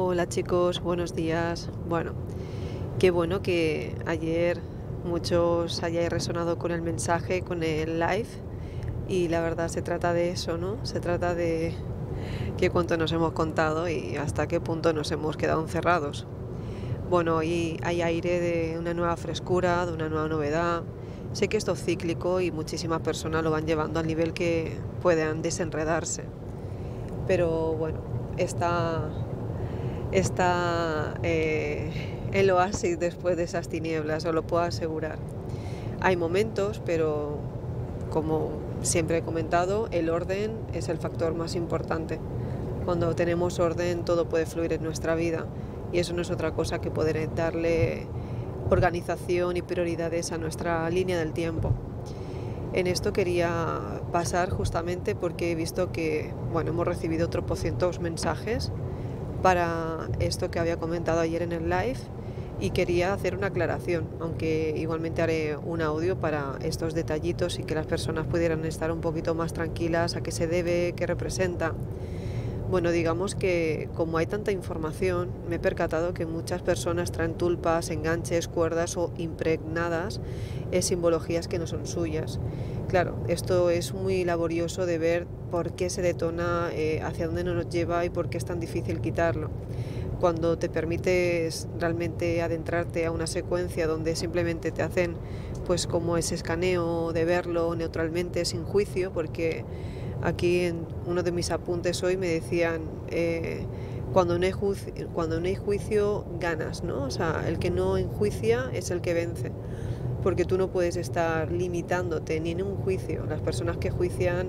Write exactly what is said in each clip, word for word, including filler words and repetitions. Hola chicos, buenos días. Bueno, qué bueno que ayer muchos hayáis resonado con el mensaje, con el live, y la verdad se trata de eso, ¿no? Se trata de qué cuánto nos hemos contado y hasta qué punto nos hemos quedado encerrados. Bueno, hoy hay aire de una nueva frescura, de una nueva novedad. Sé que esto es cíclico y muchísimas personas lo van llevando al nivel que puedan desenredarse. Pero bueno, está... está eh, el oasis después de esas tinieblas, os lo puedo asegurar. Hay momentos, pero como siempre he comentado, el orden es el factor más importante. Cuando tenemos orden, todo puede fluir en nuestra vida, y eso no es otra cosa que poder darle organización y prioridades a nuestra línea del tiempo. En esto quería pasar justamente porque he visto que, bueno, hemos recibido otro tropocientos mensajes para esto que había comentado ayer en el live, y quería hacer una aclaración, aunque igualmente haré un audio para estos detallitos y que las personas pudieran estar un poquito más tranquilas a qué se debe, qué representa. Bueno, digamos que como hay tanta información, me he percatado que muchas personas traen tulpas, enganches, cuerdas o impregnadas en simbologías que no son suyas. Claro, esto es muy laborioso de ver por qué se detona, eh, hacia dónde nos lleva y por qué es tan difícil quitarlo. Cuando te permites realmente adentrarte a una secuencia donde simplemente te hacen pues como ese escaneo de verlo neutralmente, sin juicio, porque... Aquí en uno de mis apuntes hoy me decían, eh, cuando, no hay juicio, cuando no hay juicio ganas, ¿no? O sea, el que no enjuicia es el que vence, porque tú no puedes estar limitándote ni en un juicio. Las personas que juician,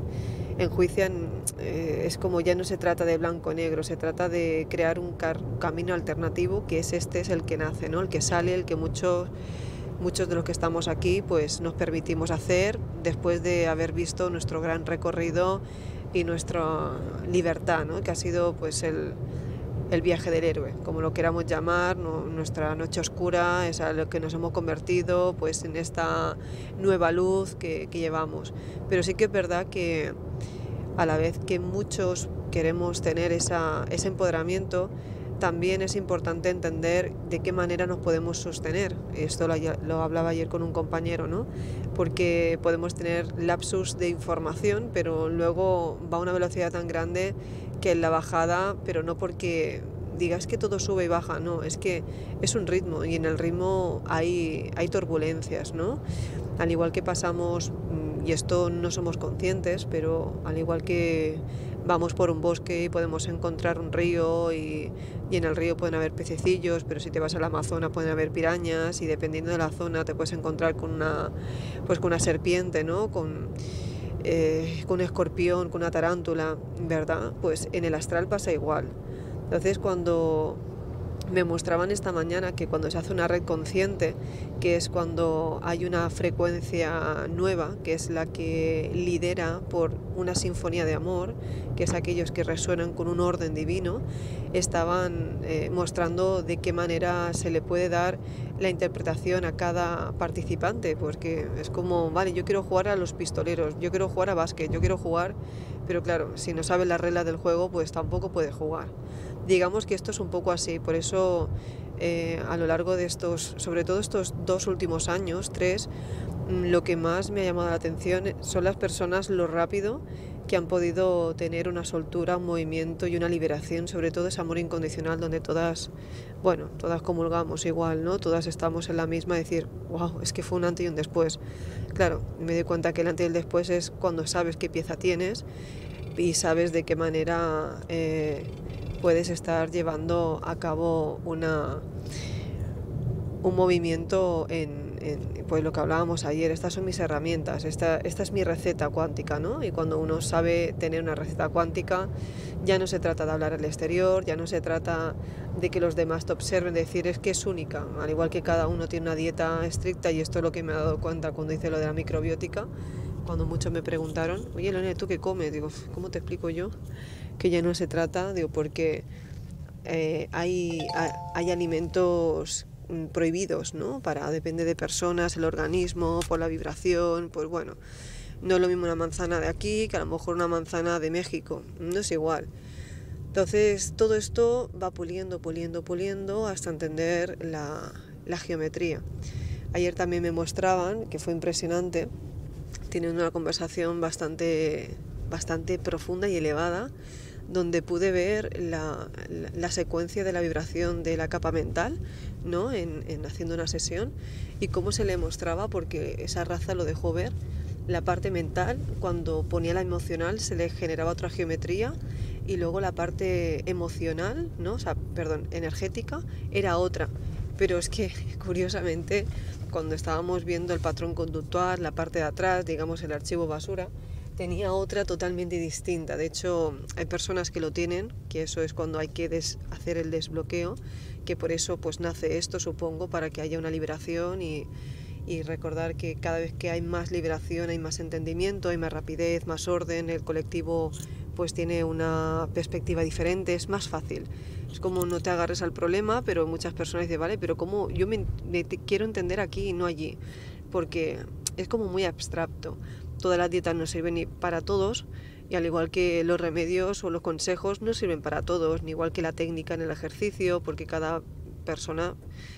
enjuician, eh, es como ya no se trata de blanco o negro, se trata de crear un camino alternativo, que es este, es el que nace, ¿no? El que sale, el que muchos... Muchos de los que estamos aquí pues nos permitimos hacer después de haber visto nuestro gran recorrido y nuestra libertad, ¿no? Que ha sido pues el, el viaje del héroe, como lo queramos llamar, no, nuestra noche oscura, es a lo que nos hemos convertido pues en esta nueva luz que, que llevamos. Pero sí que es verdad que a la vez que muchos queremos tener esa, ese empoderamiento, también es importante entender de qué manera nos podemos sostener. Esto lo, lo hablaba ayer con un compañero, ¿no? Porque podemos tener lapsus de información, pero luego va a una velocidad tan grande que en la bajada, pero no porque digas que todo sube y baja, no, es que es un ritmo, y en el ritmo hay, hay turbulencias, ¿no? Al igual que pasamos, y esto no somos conscientes, pero al igual que vamos por un bosque y podemos encontrar un río, y, y en el río pueden haber pececillos, pero si te vas al Amazonas pueden haber pirañas, y dependiendo de la zona te puedes encontrar con una, pues con una serpiente, ¿no? Con, eh, con un escorpión, con una tarántula, ¿verdad? Pues en el astral pasa igual. Entonces, cuando me mostraban esta mañana que cuando se hace una red consciente, que es cuando hay una frecuencia nueva, que es la que lidera por una sinfonía de amor, que es aquellos que resuenan con un orden divino, estaban eh, mostrando de qué manera se le puede dar la interpretación a cada participante, porque es como, vale, yo quiero jugar a los pistoleros, yo quiero jugar a básquet, yo quiero jugar, pero claro, si no sabes las reglas del juego, pues tampoco puedes jugar. Digamos que esto es un poco así, por eso eh, a lo largo de estos, sobre todo estos dos últimos años, tres, lo que más me ha llamado la atención son las personas, lo rápido que han podido tener una soltura, un movimiento y una liberación, sobre todo ese amor incondicional donde todas, bueno, todas comulgamos igual, ¿no? Todas estamos en la misma, decir, wow, es que fue un antes y un después. Claro, me doy cuenta que el antes y el después es cuando sabes qué pieza tienes y sabes de qué manera... Eh, puedes estar llevando a cabo una, un movimiento en, en pues lo que hablábamos ayer. Estas son mis herramientas, esta, esta es mi receta cuántica, ¿no? Y cuando uno sabe tener una receta cuántica, ya no se trata de hablar al exterior, ya no se trata de que los demás te observen, de decir, es que es única, al igual que cada uno tiene una dieta estricta, y esto es lo que me he dado cuenta cuando hice lo de la microbiótica, cuando muchos me preguntaron, oye, Lorena, ¿tú qué comes? Digo, ¿cómo te explico yo? Que ya no se trata, digo, porque eh, hay, hay alimentos prohibidos, ¿no? Para, depende de personas, el organismo, por la vibración, pues bueno, no es lo mismo una manzana de aquí que a lo mejor una manzana de México, no es igual. Entonces todo esto va puliendo, puliendo, puliendo hasta entender la, la geometría. Ayer también me mostraban, que fue impresionante, tienen una conversación bastante, bastante profunda y elevada, donde pude ver la, la, la secuencia de la vibración de la capa mental, ¿no? en, en haciendo una sesión, y cómo se le mostraba, porque esa raza lo dejó ver, la parte mental, cuando ponía la emocional se le generaba otra geometría, y luego la parte emocional, ¿no? o sea, perdón, energética, era otra. Pero es que, curiosamente, cuando estábamos viendo el patrón conductual, la parte de atrás, digamos el archivo basura, tenía otra totalmente distinta. De hecho, hay personas que lo tienen, que eso es cuando hay que des- hacer el desbloqueo, que por eso pues nace esto, supongo, para que haya una liberación y, y recordar que cada vez que hay más liberación hay más entendimiento, hay más rapidez, más orden, el colectivo pues tiene una perspectiva diferente, es más fácil. Es como no te agarres al problema, pero muchas personas dicen, vale, pero cómo yo me, me quiero entender aquí y no allí, porque es como muy abstracto. Todas las dietas no sirven ni para todos, y al igual que los remedios o los consejos no sirven para todos, ni igual que la técnica en el ejercicio, porque cada persona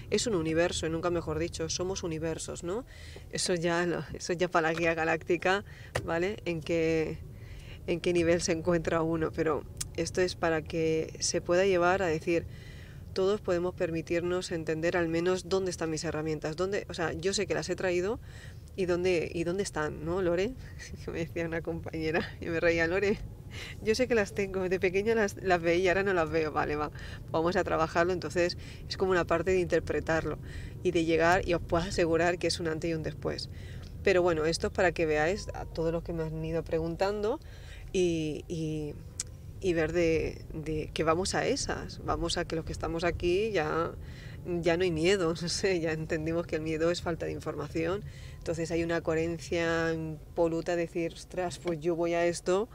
es un universo, y nunca mejor dicho, somos universos, ¿no? Eso ya, no, eso ya para la guía galáctica, ¿vale? En qué, en qué nivel se encuentra uno, pero esto es para que se pueda llevar a decir, todos podemos permitirnos entender al menos dónde están mis herramientas, dónde, o sea, yo sé que las he traído, ¿Y dónde, ¿Y dónde están, no, Lore? Que me decía una compañera y me reía, Lore, yo sé que las tengo, de pequeña las, las veía, ahora no las veo, vale, va, vamos a trabajarlo. Entonces es como una parte de interpretarlo y de llegar, y os puedo asegurar que es un antes y un después. Pero bueno, esto es para que veáis a todos los que me han ido preguntando y, y, y ver de, de que vamos a esas, vamos a que los que estamos aquí ya... ya no hay miedo, no sé, ya entendimos que el miedo es falta de información, entonces hay una coherencia impoluta de decir, ostras, pues yo voy a esto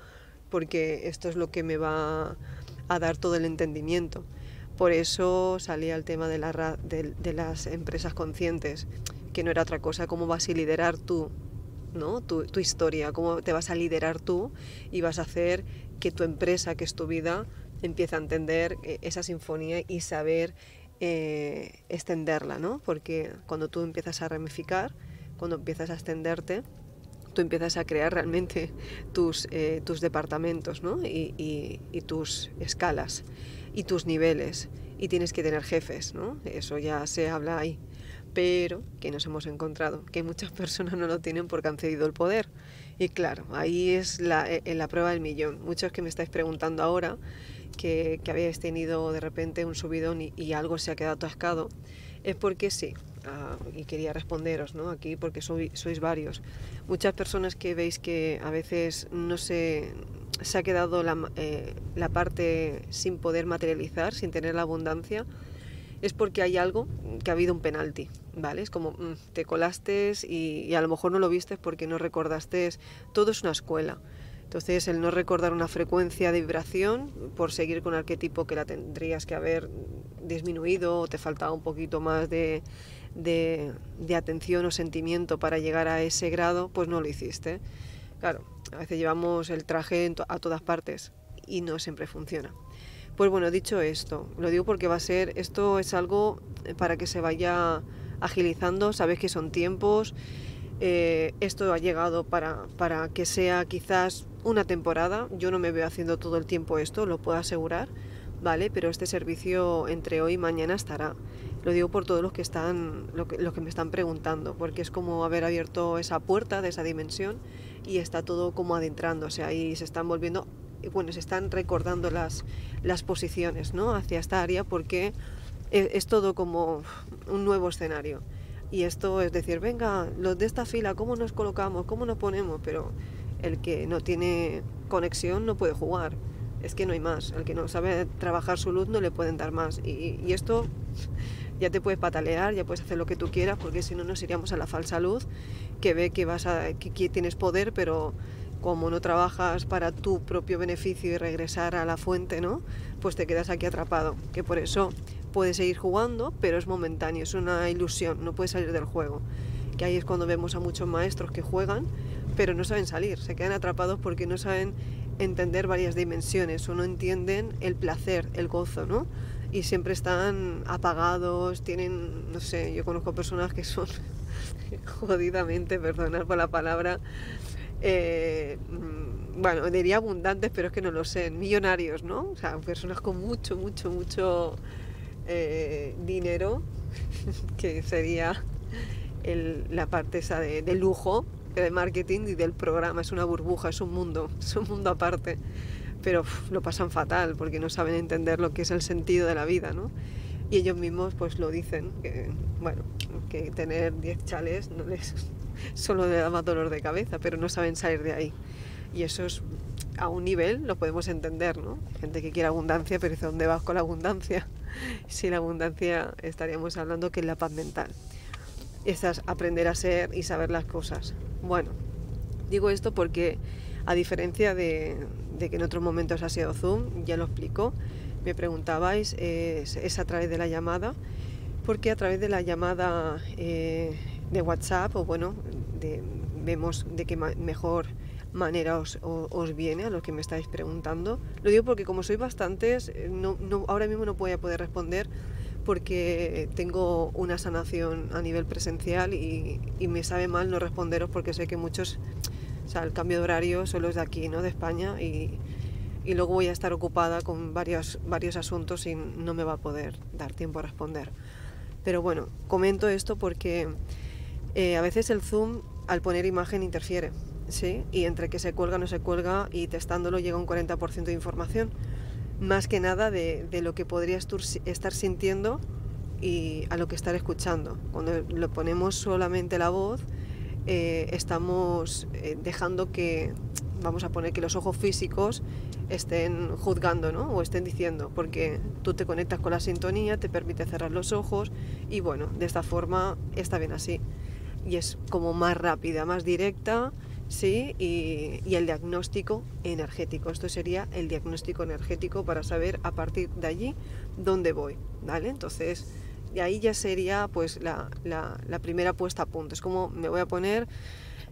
porque esto es lo que me va a dar todo el entendimiento. Por eso salía el tema de, la, de, de las empresas conscientes, que no era otra cosa, cómo vas a liderar tú, ¿no? tu, tu historia, cómo te vas a liderar tú y vas a hacer que tu empresa, que es tu vida, empiece a entender esa sinfonía y saber Eh, extenderla, ¿no? Porque cuando tú empiezas a ramificar, cuando empiezas a extenderte, tú empiezas a crear realmente tus, eh, tus departamentos, ¿no? y, y, y tus escalas y tus niveles, y tienes que tener jefes, ¿no? Eso ya se habla ahí, pero que nos hemos encontrado que muchas personas no lo tienen porque han cedido el poder, y claro, ahí es la, en la prueba del millón. Muchos que me estáis preguntando ahora Que, que habéis tenido de repente un subidón y, y algo se ha quedado atascado, es porque sí, uh, y quería responderos, ¿no? Aquí, porque soy, sois varios. Muchas personas que veis que a veces no se, se ha quedado la, eh, la parte sin poder materializar, sin tener la abundancia, es porque hay algo que ha habido un penalti, ¿vale? Es como mm, te colaste y, y a lo mejor no lo viste porque no recordaste, todo es una escuela. Entonces, el no recordar una frecuencia de vibración por seguir con arquetipo que la tendrías que haber disminuido, o te faltaba un poquito más de, de, de atención o sentimiento para llegar a ese grado, pues no lo hiciste. Claro, a veces llevamos el traje a todas partes y no siempre funciona. Pues bueno, dicho esto, lo digo porque va a ser, esto es algo para que se vaya agilizando, sabéis que son tiempos. Eh, esto ha llegado para, para que sea quizás una temporada. Yo no me veo haciendo todo el tiempo esto, lo puedo asegurar, ¿vale? Pero este servicio entre hoy y mañana estará. Lo digo por todos los que, están, lo que, los que me están preguntando, porque es como haber abierto esa puerta de esa dimensión y está todo como adentrándose, o sea, ahí se están volviendo, bueno, se están recordando las, las posiciones, ¿no? Hacia esta área, porque es, es todo como un nuevo escenario. Y esto es decir, venga, los de esta fila, ¿cómo nos colocamos? ¿Cómo nos ponemos? Pero el que no tiene conexión no puede jugar, es que no hay más. El que no sabe trabajar su luz no le pueden dar más. Y, y esto ya te puedes patalear, ya puedes hacer lo que tú quieras, porque si no nos iríamos a la falsa luz, que ve que, vas a, que, que tienes poder, pero como no trabajas para tu propio beneficio y regresar a la fuente, ¿no? Pues te quedas aquí atrapado, que por eso... puedes seguir jugando, pero es momentáneo, es una ilusión, no puedes salir del juego. Que ahí es cuando vemos a muchos maestros que juegan, pero no saben salir, se quedan atrapados porque no saben entender varias dimensiones, o no entienden el placer, el gozo, ¿no? Y siempre están apagados, tienen, no sé, yo conozco personas que son jodidamente, perdonad por la palabra, eh, bueno, diría abundantes, pero es que no lo sé, millonarios, ¿no? O sea, personas con mucho, mucho, mucho eh, dinero, que sería el, la parte esa de, de lujo, del marketing y del programa, es una burbuja, es un mundo, es un mundo aparte, pero uf, lo pasan fatal porque no saben entender lo que es el sentido de la vida, ¿no? Y ellos mismos pues lo dicen, que bueno, que tener diez chales no les, solo les da más dolor de cabeza, pero no saben salir de ahí. Y eso es, a un nivel lo podemos entender, ¿no? Hay gente que quiere abundancia, pero ¿dice dónde vas con la abundancia? Sin la abundancia estaríamos hablando que es la paz mental. Estas, aprender a ser y saber las cosas. Bueno, digo esto porque, a diferencia de, de que en otros momentos ha sido Zoom, ya lo explico, me preguntabais, eh, es, es a través de la llamada, porque a través de la llamada eh, de WhatsApp, o bueno, de, vemos de qué ma- mejor manera os, o, os viene a los que me estáis preguntando. Lo digo porque como sois bastantes, no, no, ahora mismo no voy a poder responder, porque tengo una sanación a nivel presencial y, y me sabe mal no responderos, porque sé que muchos, o sea, el cambio de horario solo es de aquí, ¿no?, de España, y, y luego voy a estar ocupada con varios, varios asuntos y no me va a poder dar tiempo a responder. Pero bueno, comento esto porque eh, a veces el Zoom al poner imagen interfiere, ¿sí? Y entre que se cuelga, no se cuelga, y testándolo llega un cuarenta por ciento de información. Más que nada de, de lo que podrías estar sintiendo y a lo que estar escuchando. Cuando lo ponemos solamente la voz, eh, estamos eh, dejando que, vamos a poner que los ojos físicos estén juzgando, ¿no?, o estén diciendo, porque tú te conectas con la sintonía, te permite cerrar los ojos y bueno, de esta forma está bien así. Y es como más rápida, más directa. Sí, y, y el diagnóstico energético, esto sería el diagnóstico energético para saber a partir de allí dónde voy, ¿vale? Entonces, de ahí ya sería pues la, la, la primera puesta a punto, es como me voy a poner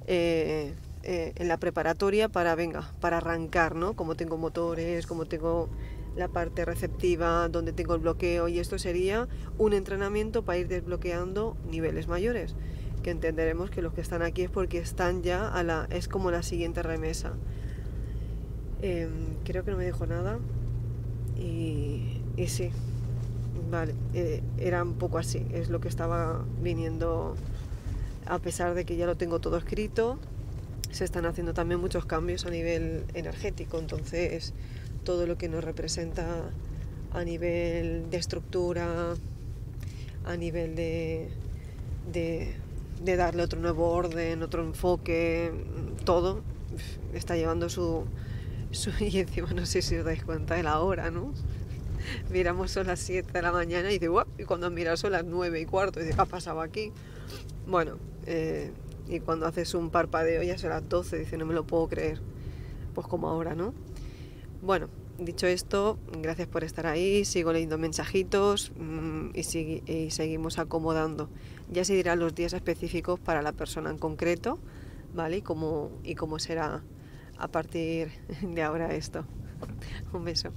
eh, eh, en la preparatoria para, venga, para arrancar, ¿no? Como tengo motores, como tengo la parte receptiva, donde tengo el bloqueo, y esto sería un entrenamiento para ir desbloqueando niveles mayores, que entenderemos que los que están aquí es porque están ya a la... es como la siguiente remesa. Eh, creo que no me dijo nada y, y sí, vale, eh, era un poco así, es lo que estaba viniendo, a pesar de que ya lo tengo todo escrito. Se están haciendo también muchos cambios a nivel energético, entonces todo lo que nos representa a nivel de estructura, a nivel de... de de darle otro nuevo orden, otro enfoque, todo está llevando su, su... Y encima no sé si os dais cuenta de la hora, ¿no? Miramos son las siete de la mañana y dice, ¡guau! Y cuando miras son las nueve y cuarto y dice, ¿qué ha pasado aquí? Bueno, eh, y cuando haces un parpadeo ya son las doce, dice, no me lo puedo creer, pues como ahora, ¿no? Bueno, dicho esto, gracias por estar ahí, sigo leyendo mensajitos mmm, y, si, y seguimos acomodando. Ya se dirán los días específicos para la persona en concreto, ¿vale? Y cómo, y cómo será a partir de ahora esto. Un beso.